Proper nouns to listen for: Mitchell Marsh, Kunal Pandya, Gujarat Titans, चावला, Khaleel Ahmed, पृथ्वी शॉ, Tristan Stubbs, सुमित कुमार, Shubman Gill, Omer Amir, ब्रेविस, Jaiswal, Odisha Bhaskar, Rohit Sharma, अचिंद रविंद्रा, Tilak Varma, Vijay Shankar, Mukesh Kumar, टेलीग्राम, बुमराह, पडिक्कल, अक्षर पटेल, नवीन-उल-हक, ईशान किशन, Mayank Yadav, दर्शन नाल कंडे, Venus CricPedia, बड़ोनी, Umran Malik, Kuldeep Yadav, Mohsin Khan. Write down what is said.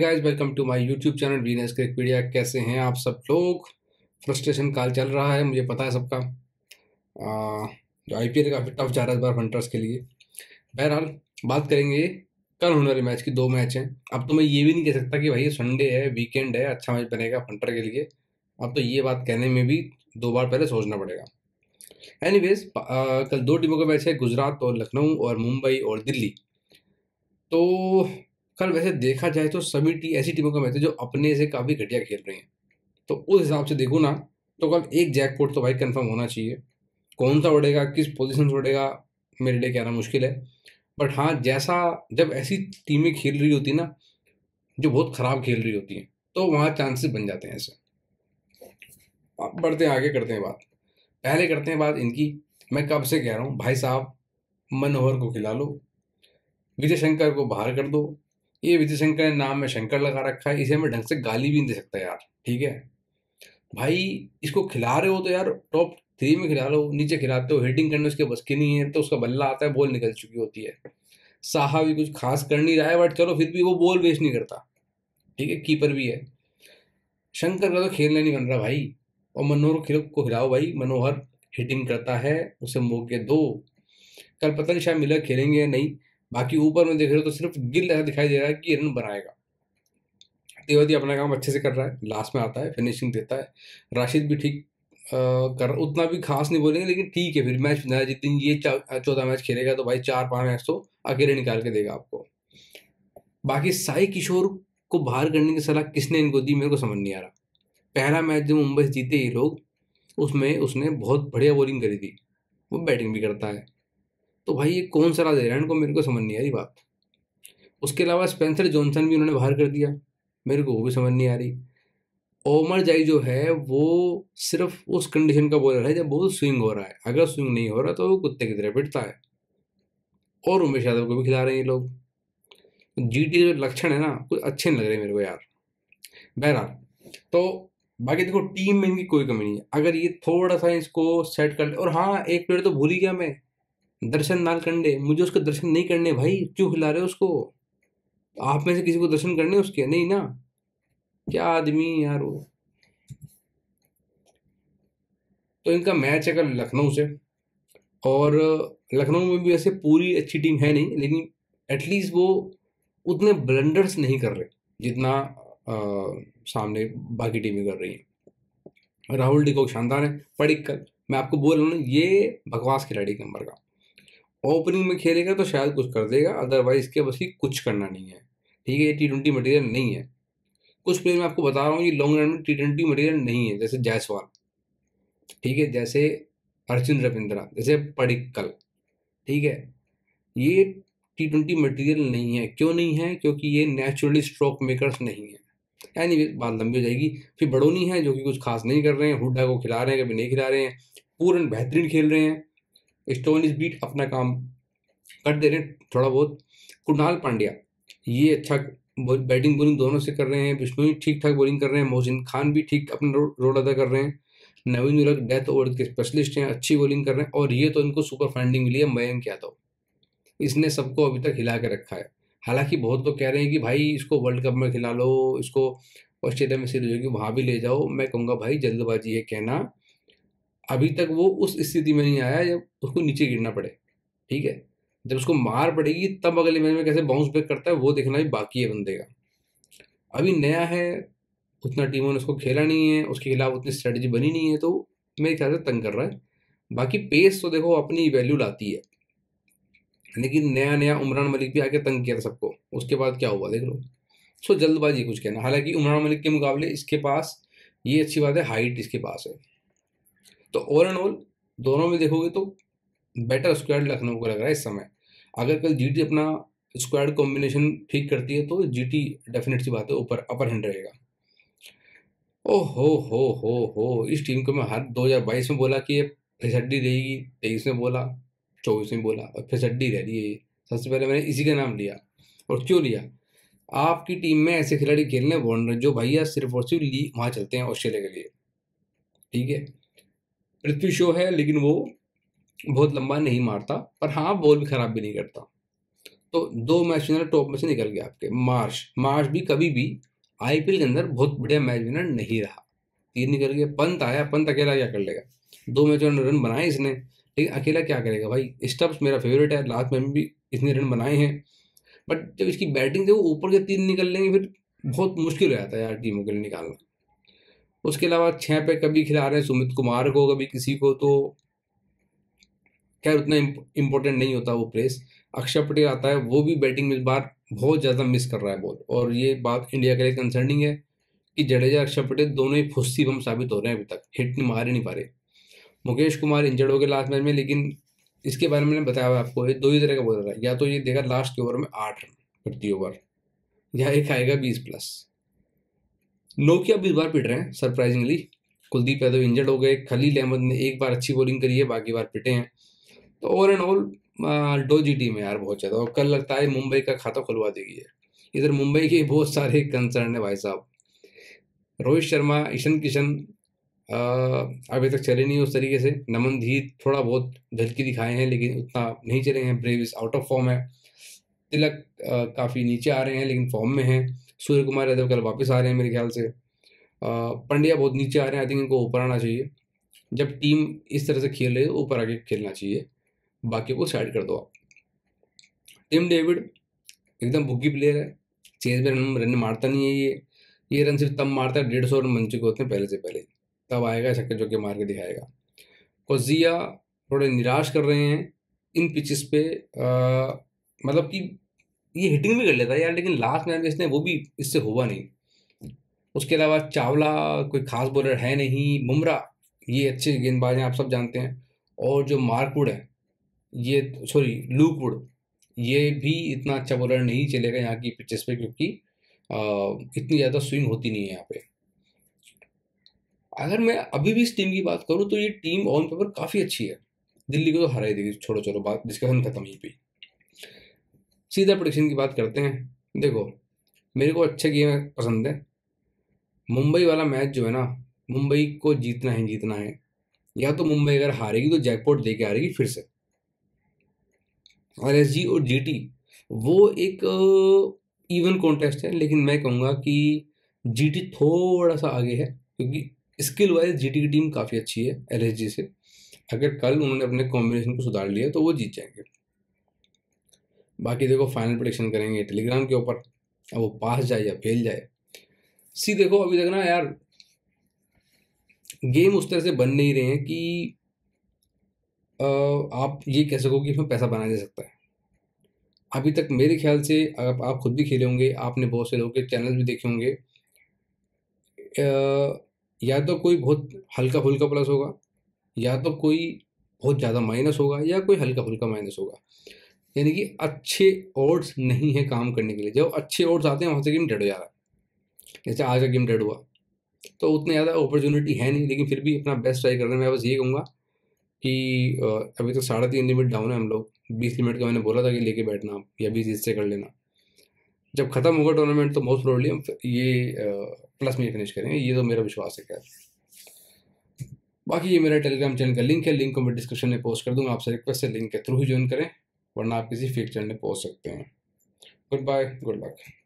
Hey guys, welcome to my YouTube channel Venus क्रिकपीडिया। कैसे हैं आप सब लोग? फ्रस्ट्रेशन काल चल रहा है, मुझे पता है सबका। जो IPL काफ़ी टफ जा रहा है इस बार हंटर्स के लिए। बहरहाल बात करेंगे कल होने वाले मैच की। 2 मैच हैं। अब तो मैं ये भी नहीं कह सकता कि भाई संडे है, वीकेंड है, अच्छा मैच बनेगा हंटर के लिए। अब तो ये बात कहने में भी 2 बार पहले सोचना पड़ेगा। एनीवेज, कल 2 टीमों का मैच है, गुजरात और लखनऊ और मुंबई और दिल्ली। तो कल वैसे देखा जाए तो सभी ऐसी टीमों का मैच है जो अपने से काफ़ी घटिया खेल रही हैं। तो उस हिसाब से देखो ना तो कल एक जैकपॉट तो भाई कंफर्म होना चाहिए। कौन सा उड़ेगा, किस पोजीशन से उड़ेगा, मेरे लिए कहना मुश्किल है। बट हाँ, जैसा जब ऐसी टीमें खेल रही होती ना जो बहुत ख़राब खेल रही होती हैं तो वहाँ चांसेस बन जाते हैं ऐसे। अब बढ़ते हैं आगे, करते हैं बात। पहले करते हैं बात इनकी, मैं कब से कह रहा हूँ भाई साहब, मनोहर को खिला लो, विजय शंकर को बाहर कर दो। ये विजय शंकर ने नाम में शंकर लगा रखा है, इसे मैं ढंग से गाली भी नहीं दे सकता यार। ठीक है भाई, इसको खिला रहे हो तो यार टॉप 3 में खिला लो। नीचे खिलाते हो, हिटिंग करने उसके बस की नहीं है, तो उसका बल्ला आता है, बॉल निकल चुकी होती है। साहा भी कुछ खास कर नहीं रहा है, बट चलो फिर भी वो बॉल वेस्ट नहीं करता। ठीक है, कीपर भी है। शंकर का तो खेलना नहीं बन रहा भाई, और मनोहर को खिलाओ भाई। मनोहर हिटिंग करता है, उसे मौके दो। कल पता नहीं शायद मिलर खेलेंगे या नहीं। बाकी ऊपर में देख रहे हो तो सिर्फ गिल ऐसा दिखाई दे रहा है कि रन बनाएगा। तेवतिया अपना काम अच्छे से कर रहा है, लास्ट में आता है, फिनिशिंग देता है। राशिद भी ठीक कर, उतना भी खास नहीं बोलेंगे लेकिन ठीक है। फिर मैच बनाया, जितनी ये 14 मैच खेलेगा तो भाई 4-5 मैच तो अकेले निकाल के देगा आपको। बाकी साई किशोर को बाहर करने की सलाह किसने इनको दी, मेरे को समझ नहीं आ रहा। पहला मैच जो मुंबई से जीते ये लोग, उसमें उसने बहुत बढ़िया बॉलिंग करी थी, वो बैटिंग भी करता है। तो भाई ये कौन सलाह दे रहा है इनको, मेरे को समझ नहीं आ रही बात। उसके अलावा स्पेंसर जॉनसन भी उन्होंने बाहर कर दिया, मेरे को वो भी समझ नहीं आ रही। ओमर जाई जो है वो सिर्फ उस कंडीशन का बॉलर है जब बॉल स्विंग हो रहा है, अगर स्विंग नहीं हो रहा तो वो कुत्ते की तरह पिटता है। और उमेश यादव को भी खिला रहे हैं ये लोग। GT जो लक्षण है ना, कुछ अच्छे नहीं लग रहे मेरे को यार। बहरहाल तो बाकी देखो, टीम में इनकी कोई कमी नहीं है। अगर ये थोड़ा सा इसको सेट कर ले। और हाँ, एक प्लेयर तो भूल ही गया मैं, दर्शन नाल कंडे। मुझे उसके दर्शन नहीं करने भाई, क्यों खिला रहे हो उसको? आप में से किसी को दर्शन करने उसके नहीं ना? क्या आदमी यार वो। तो इनका मैच है कल लखनऊ से, और लखनऊ में भी वैसे पूरी अच्छी टीम है नहीं, लेकिन एटलीस्ट वो उतने ब्लंडर्स नहीं कर रहे जितना सामने बाकी टीमें कर रही हैं। राहुल डी को शानदार है। पडिक्कल, मैं आपको बोल रहा हूँ, ये बकवास खिलाड़ी नंबर का। ओपनिंग में खेलेगा तो शायद कुछ कर देगा, अदरवाइज इसके बस की कुछ करना नहीं है। ठीक है, ये T20 मटेरियल नहीं है। कुछ प्लेयर मैं आपको बता रहा हूँ ये लॉन्ग रन में T20 मटेरियल नहीं है, जैसे जायसवाल, ठीक है, जैसे अचिंद रविंद्रा, जैसे पडिक्कल, ठीक है। ये T20 मटेरियल नहीं है। क्यों नहीं है? क्योंकि ये नेचुरली स्ट्रोक मेकर्स नहीं है। एनीवे, बात लंबी हो जाएगी। फिर बड़ोनी है जो कि कुछ खास नहीं कर रहे हैं। हुड्डा को खिला रहे हैं, कभी नहीं खिला रहे हैं। पूरन बेहतरीन खेल रहे हैं। स्टोन इस बीट अपना काम कर दे रहे हैं थोड़ा बहुत। कुणाल पांड्या ये अच्छा बैटिंग बॉलिंग दोनों से कर रहे हैं। बिश्नोई ठीक ठाक बॉलिंग कर रहे हैं। मोहसिन खान भी ठीक अपना रोल अदा कर रहे हैं। नवीन-उल-हक डेथ ओवर के स्पेशलिस्ट हैं, अच्छी बॉलिंग कर रहे हैं। और ये तो इनको सुपर फाइंडिंग मिली है, मयंक यादव। इसने सबको अभी तक हिला के रखा है। हालांकि बहुत लोग कह रहे हैं कि भाई इसको वर्ल्ड कप में खिला लो, इसको ऑस्ट्रेलिया में सीरीज होगी वहाँ भी ले जाओ। मैं कहूँगा भाई जल्दबाजी है कहना। अभी तक वो उस स्थिति में नहीं आया जब उसको नीचे गिरना पड़े। ठीक है, जब उसको मार पड़ेगी तब अगले मैच में कैसे बाउंस बैक करता है वो देखना भी बाकी है बंदे का। अभी नया है, उतना टीमों ने उसको खेला नहीं है, उसके खिलाफ उतनी स्ट्रेटजी बनी नहीं है, तो मेरे ख्याल से तंग कर रहा है। बाकी पेस तो देखो अपनी वैल्यू लाती है, लेकिन नया नया उमरान मलिक भी आके तंग किया था सबको, उसके बाद क्या हुआ देख लो। सो जल्दबाजी कुछ कहना। हालांकि उमरान मलिक के मुकाबले इसके पास ये अच्छी बात है, हाइट इसके पास है। तो ऑल एंड ऑल दोनों में देखोगे तो बेटर स्क्वाड लखनऊ को लग रहा है इस समय। अगर कल GT अपना स्क्वाड कॉम्बिनेशन ठीक करती है तो GT डेफिनेट सी बात है ऊपर अपर हैंड रहेगा। ओ हो, इस टीम को मैं हर 2022 में बोला कि ये फिसड्डी रहेगी, 23 में बोला, 24 में बोला, और फिसड्डी रह रही है। सबसे पहले मैंने इसी का नाम लिया। और क्यों लिया? आपकी टीम में ऐसे खिलाड़ी खेलने वार्नर जो भैया सिर्फ और सिर्फ लीग वहाँ चलते हैं ऑस्ट्रेलिया के लिए। ठीक है, पृथ्वी शॉ है लेकिन वो बहुत लंबा नहीं मारता, पर हाँ बॉल भी खराब भी नहीं करता। तो दो मैच विनर टॉप में से निकल गया आपके मार्श भी कभी भी आईपीएल के अंदर बहुत बढ़िया मैच विनर नहीं रहा, तीन निकल गया। पंत आया, पंत अकेला क्या कर लेगा, दो मैच विनर रन बनाए इसने, लेकिन अकेला क्या करेगा भाई। स्टब्स मेरा फेवरेट है, लास्ट मैच में भी इतने रन बनाए हैं, बट जब इसकी बैटिंग से वो ऊपर के तीन निकल लेंगे फिर बहुत मुश्किल हो जाता है यार टीमों के लिए निकालना। उसके अलावा 6 पे कभी खिला रहे हैं सुमित कुमार को, कभी किसी को, तो खैर उतना इम्पोर्टेंट नहीं होता वो प्लेस। अक्षर पटेल आता है, वो भी बैटिंग में इस बार बहुत ज़्यादा मिस कर रहा है बॉल, और ये बात इंडिया के लिए कंसर्निंग है कि जडेजा अक्षर पटेल दोनों ही फुस्सी बम साबित हो रहे हैं, अभी तक हिट नहीं मारे नहीं पा रहे। मुकेश कुमार इंजर्ड हो गए लास्ट मैच में, लेकिन इसके बारे में मैंने बताया हुआ आपको, ये दो ही तरह का बोल रहा है, या तो ये देगा लास्ट के ओवर में 8 रन प्रति ओवर, या एक आएगा 20+। नोकिया 20 बार पिट रहे हैं सरप्राइजिंगली, कुलदीप यादव इंजर्ड हो गए, खलील अहमद ने एक बार अच्छी बॉलिंग करी है, बाकी बार पिटे हैं। तो over and all dodgy team है यार बहुत ज़्यादा, और कल लगता है मुंबई का खाता खुलवा देगी है। इधर मुंबई के बहुत सारे कंसर्न है भाई साहब, रोहित शर्मा, ईशान किशन अभी तक चले नहीं उस तरीके से, नमनदीप थोड़ा बहुत झलकी दिखाए हैं लेकिन उतना नहीं चले हैं, ब्रेविस आउट ऑफ फॉर्म है, तिलक काफ़ी नीचे आ रहे हैं लेकिन फॉर्म में हैं, सूर्य कुमार यादव कल वापस आ रहे हैं मेरे ख्याल से, पंड्या बहुत नीचे आ रहे हैं, आई थिंक इनको ऊपर आना चाहिए। जब टीम इस तरह से खेल रही है ऊपर आके खेलना चाहिए, बाकी को साइड कर दो आप। टिम डेविड एकदम भूखी प्लेयर है, चेज में रन मारता नहीं है, ये रन सिर्फ तब मारता है 150 रन बन चुके होते हैं पहले से पहले, तब आएगा छक्के चौके मार के दिखाएगा। कोजिया थोड़े निराश कर रहे हैं इन पिचेस पे, मतलब कि ये हिटिंग भी कर लेता है यार, लेकिन लास्ट मैच में इसने वो भी इससे हुआ नहीं। उसके अलावा चावला कोई ख़ास बॉलर है नहीं, बुमराह ये अच्छे गेंदबाज हैं आप सब जानते हैं, और जो मार्कवुड है ये लूकवुड ये भी इतना अच्छा बॉलर नहीं चलेगा यहाँ की पिचेस पे, क्योंकि इतनी ज़्यादा स्विंग होती नहीं है यहाँ पे। अगर मैं अभी भी इस टीम की बात करूँ तो ये टीम ऑन पेपर काफ़ी अच्छी है, दिल्ली को तो हराई देगी। छोड़ो बात डिस्कशन खत्म ही पे। सीधा प्रेडिक्शन की बात करते हैं। देखो मेरे को अच्छे गेम पसंद है, मुंबई वाला मैच जो है ना, मुंबई को जीतना ही जीतना है, या तो मुंबई अगर हारेगी तो जैकपॉट लेके आ रहेगी फिर से। LSG और GT वो एक इवन कॉन्टेस्ट है, लेकिन मैं कहूँगा कि GT थोड़ा सा आगे है, क्योंकि स्किल वाइज GT की टीम काफ़ी अच्छी है LSG से। अगर कल उन्होंने अपने कॉम्बिनेशन को सुधार लिया तो वो जीत जाएंगे। बाकी देखो फाइनल प्रेडिक्शन करेंगे टेलीग्राम के ऊपर, अब वो पास जाए या फेल जाए। देखो अभी तक ना यार गेम उस तरह से बन नहीं रहे हैं कि आप ये कह सको कि इसमें पैसा बनाया जा सकता है। अभी तक मेरे ख्याल से आप खुद भी खेले होंगे, आपने बहुत से लोगों के चैनल भी देखे होंगे, या तो कोई बहुत हल्का फुल्का प्लस होगा, या तो कोई बहुत ज़्यादा माइनस होगा, या कोई हल्का फुल्का माइनस होगा, यानी कि अच्छे ओड्स नहीं है काम करने के लिए। जब अच्छे ओड्स आते हैं वहाँ से गेम डेड हो जा रहा है, जैसे आज का गेम डेड हुआ, तो उतने ज़्यादा अपॉर्चुनिटी है नहीं, लेकिन फिर भी अपना बेस्ट ट्राई कर रहे हैं। मैं बस ये कहूँगा कि अभी तो 3.5 लिमिट डाउन है हम लोग, 20 लिमिट का मैंने बोला था कि लेके बैठना आप, या 20 इससे कर लेना। जब ख़त्म होगा टूर्नामेंट तो मोस्ट प्रोबेबली हम ये प्लस में फिनिश करेंगे, ये तो मेरा विश्वास है। खैर बाकी ये मेरा टेलीग्राम चैनल का लिंक है, लिंक को मैं डिस्क्रिप्शन में पोस्ट कर दूँगा, आपसे रिक्वेस्ट है लिंक के थ्रू ही ज्वाइन करें, वरना आप किसी फेक चैनल में पहुँच सकते हैं। Good bye, good luck.